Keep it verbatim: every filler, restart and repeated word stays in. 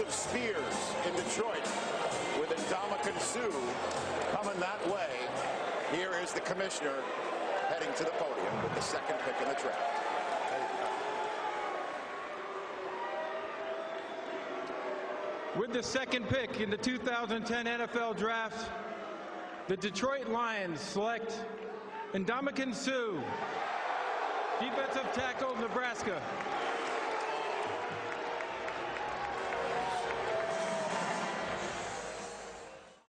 of spears in Detroit with Ndamukong Suh coming that way. Here is the commissioner heading to the podium with the second pick in the draft. With the second pick in the two thousand ten N F L Draft, the Detroit Lions select Ndamukong Suh, defensive tackle, Nebraska.